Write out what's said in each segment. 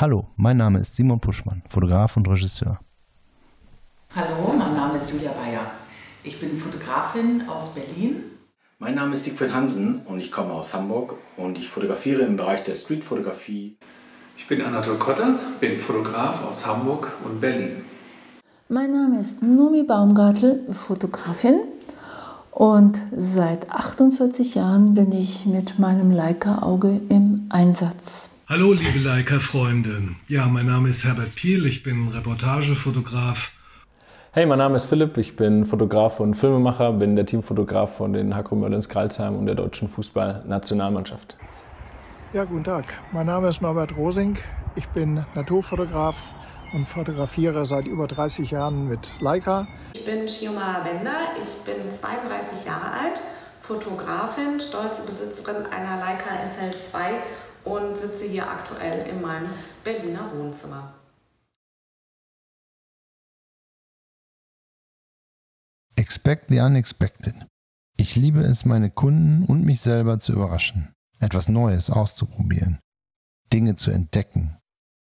Hallo, mein Name ist Simon Puschmann, Fotograf und Regisseur. Hallo, mein Name ist Julia Baier. Ich bin Fotografin aus Berlin. Mein Name ist Siegfried Hansen und ich komme aus Hamburg und ich fotografiere im Bereich der Streetfotografie. Ich bin Anatol Kotter, bin Fotograf aus Hamburg und Berlin. Mein Name ist Nomi Baumgartl, Fotografin, und seit 48 Jahren bin ich mit meinem Leica-Auge im Einsatz. Hallo liebe Leica-Freunde, ja, mein Name ist Herbert Piel, ich bin Reportagefotograf. Hey, mein Name ist Philipp, ich bin Fotograf und Filmemacher, bin der Teamfotograf von den Hakro Mördens-Karlsheim und der deutschen Fußballnationalmannschaft. Ja, guten Tag, mein Name ist Norbert Rosing, ich bin Naturfotograf und fotografiere seit über 30 Jahren mit Leica. Ich bin Xiomara Bender, ich bin 32 Jahre alt, Fotografin, stolze Besitzerin einer Leica SL2 und sitze hier aktuell in meinem Berliner Wohnzimmer. Expect the unexpected. Ich liebe es, meine Kunden und mich selber zu überraschen, etwas Neues auszuprobieren, Dinge zu entdecken.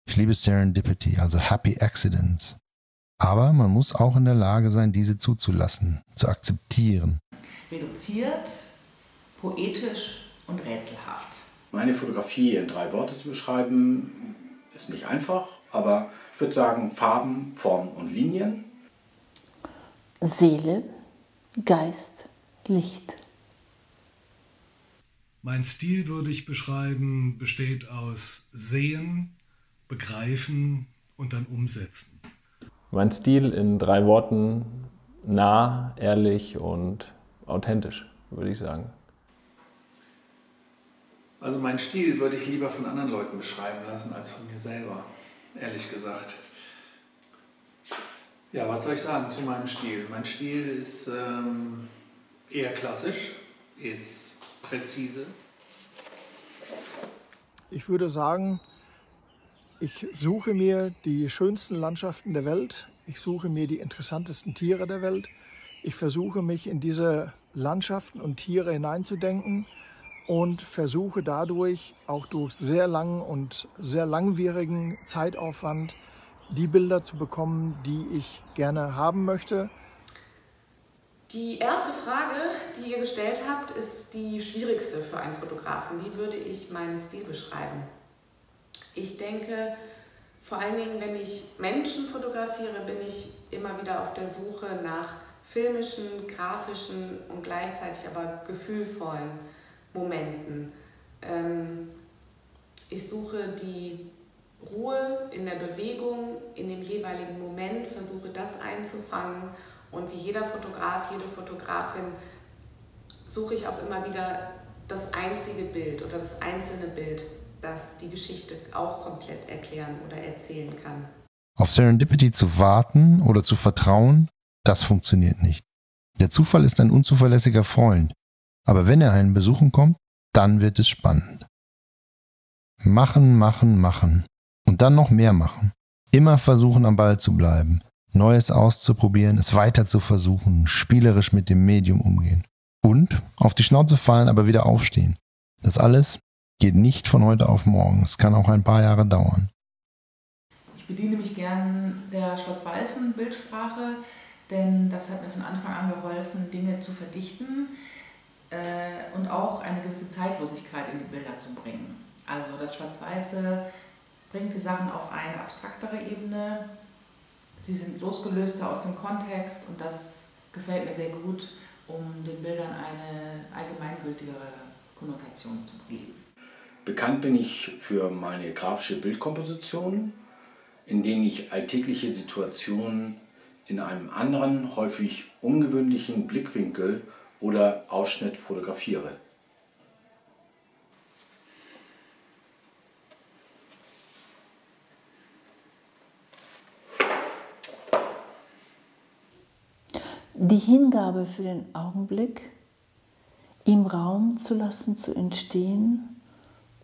Ich liebe Serendipity, also Happy Accidents. Aber man muss auch in der Lage sein, diese zuzulassen, zu akzeptieren. Reduziert, poetisch und rätselhaft. Meine Fotografie in 3 Worte zu beschreiben, ist nicht einfach, aber ich würde sagen Farben, Formen und Linien. Seele, Geist, Licht. Mein Stil, würde ich beschreiben, besteht aus Sehen, Begreifen und dann Umsetzen. Mein Stil in 3 Worten: nah, ehrlich und authentisch, würde ich sagen. Also meinen Stil würde ich lieber von anderen Leuten beschreiben lassen als von mir selber, ehrlich gesagt. Ja, was soll ich sagen zu meinem Stil? Mein Stil ist eher klassisch, ist präzise. Ich würde sagen, ich suche mir die schönsten Landschaften der Welt, ich suche mir die interessantesten Tiere der Welt, ich versuche mich in diese Landschaften und Tiere hineinzudenken und versuche dadurch auch durch sehr langen und sehr langwierigen Zeitaufwand die Bilder zu bekommen, die ich gerne haben möchte. Die erste Frage, die ihr gestellt habt, ist die schwierigste für einen Fotografen. Wie würde ich meinen Stil beschreiben? Ich denke, vor allen Dingen, wenn ich Menschen fotografiere, bin ich immer wieder auf der Suche nach filmischen, grafischen und gleichzeitig aber gefühlvollen Momenten. Ich suche die Ruhe in der Bewegung, in dem jeweiligen Moment, versuche das einzufangen, und wie jeder Fotograf, jede Fotografin suche ich auch immer wieder das einzige Bild oder das einzelne Bild, das die Geschichte auch komplett erklären oder erzählen kann. Auf Serendipity zu warten oder zu vertrauen, das funktioniert nicht. Der Zufall ist ein unzuverlässiger Freund, aber wenn er einen besuchen kommt, dann wird es spannend. Machen, machen, machen. Und dann noch mehr machen. Immer versuchen, am Ball zu bleiben, Neues auszuprobieren, es weiter zu versuchen, spielerisch mit dem Medium umgehen. Und auf die Schnauze fallen, aber wieder aufstehen. Das alles geht nicht von heute auf morgen. Es kann auch ein paar Jahre dauern. Ich bediene mich gern der schwarz-weißen Bildsprache, denn das hat mir von Anfang an geholfen, Dinge zu verdichten und auch eine gewisse Zeitlosigkeit in die Bilder zu bringen. Also das Schwarz-Weiße bringt die Sachen auf eine abstraktere Ebene. Sie sind losgelöster aus dem Kontext und das gefällt mir sehr gut, um den Bildern eine allgemeingültigere Konnotation zu geben. Bekannt bin ich für meine grafische Bildkomposition, in denen ich alltägliche Situationen in einem anderen, häufig ungewöhnlichen Blickwinkel oder Ausschnitt fotografiere. Die Hingabe für den Augenblick, ihm Raum zu lassen, zu entstehen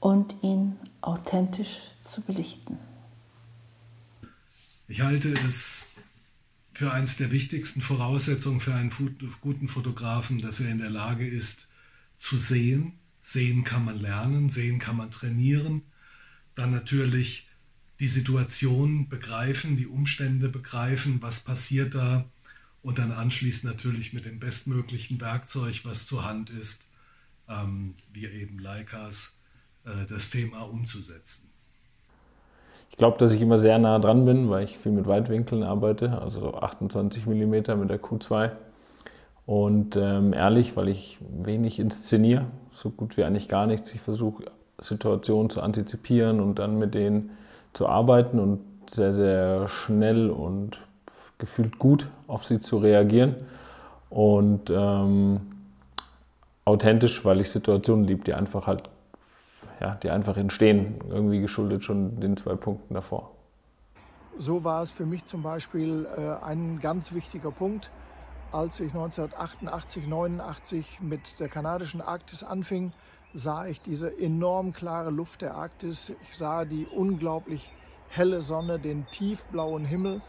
und ihn authentisch zu belichten. Ich halte es für eines der wichtigsten Voraussetzungen für einen guten Fotografen, dass er in der Lage ist, zu sehen. Sehen kann man lernen, sehen kann man trainieren. Dann natürlich die Situation begreifen, die Umstände begreifen, was passiert da, und dann anschließend natürlich mit dem bestmöglichen Werkzeug, was zur Hand ist, wir eben Leikas, das Thema umzusetzen. Ich glaube, dass ich immer sehr nah dran bin, weil ich viel mit Weitwinkeln arbeite, also 28 mm mit der Q2. Und ehrlich, weil ich wenig inszeniere, so gut wie eigentlich gar nichts. Ich versuche, Situationen zu antizipieren und dann mit denen zu arbeiten und sehr, sehr schnell und gefühlt gut auf sie zu reagieren. Und authentisch, weil ich Situationen liebe, die einfach halt, ja, die einfach entstehen, irgendwie geschuldet schon den 2 Punkten davor. So war es für mich zum Beispiel ein ganz wichtiger Punkt, als ich 1988, 89 mit der kanadischen Arktis anfing, sah ich diese enorm klare Luft der Arktis. Ich sah die unglaublich helle Sonne, den tiefblauen Himmel.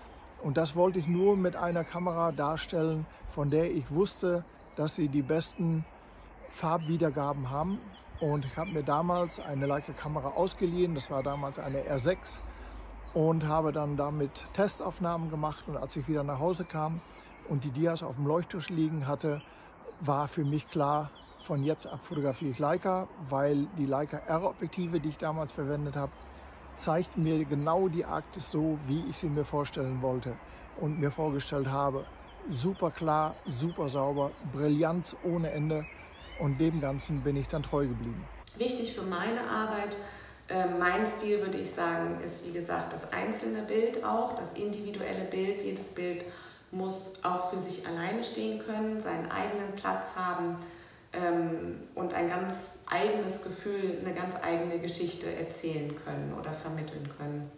Und das wollte ich nur mit einer Kamera darstellen, von der ich wusste, dass sie die besten Farbwiedergaben haben. Und ich habe mir damals eine Leica-Kamera ausgeliehen, das war damals eine R6, und habe dann damit Testaufnahmen gemacht. Und als ich wieder nach Hause kam und die Dias auf dem Leuchttisch liegen hatte, war für mich klar, von jetzt ab fotografiere ich Leica, weil die Leica R-Objektive, die ich damals verwendet habe, zeigt mir genau die Arktis so, wie ich sie mir vorstellen wollte und mir vorgestellt habe. Super klar, super sauber, Brillanz ohne Ende, und dem Ganzen bin ich dann treu geblieben. Wichtig für meine Arbeit, mein Stil würde ich sagen, ist wie gesagt das einzelne Bild auch, das individuelle Bild, jedes Bild muss auch für sich alleine stehen können, seinen eigenen Platz haben und ein ganz eigenes Gefühl, eine ganz eigene Geschichte erzählen können oder vermitteln können.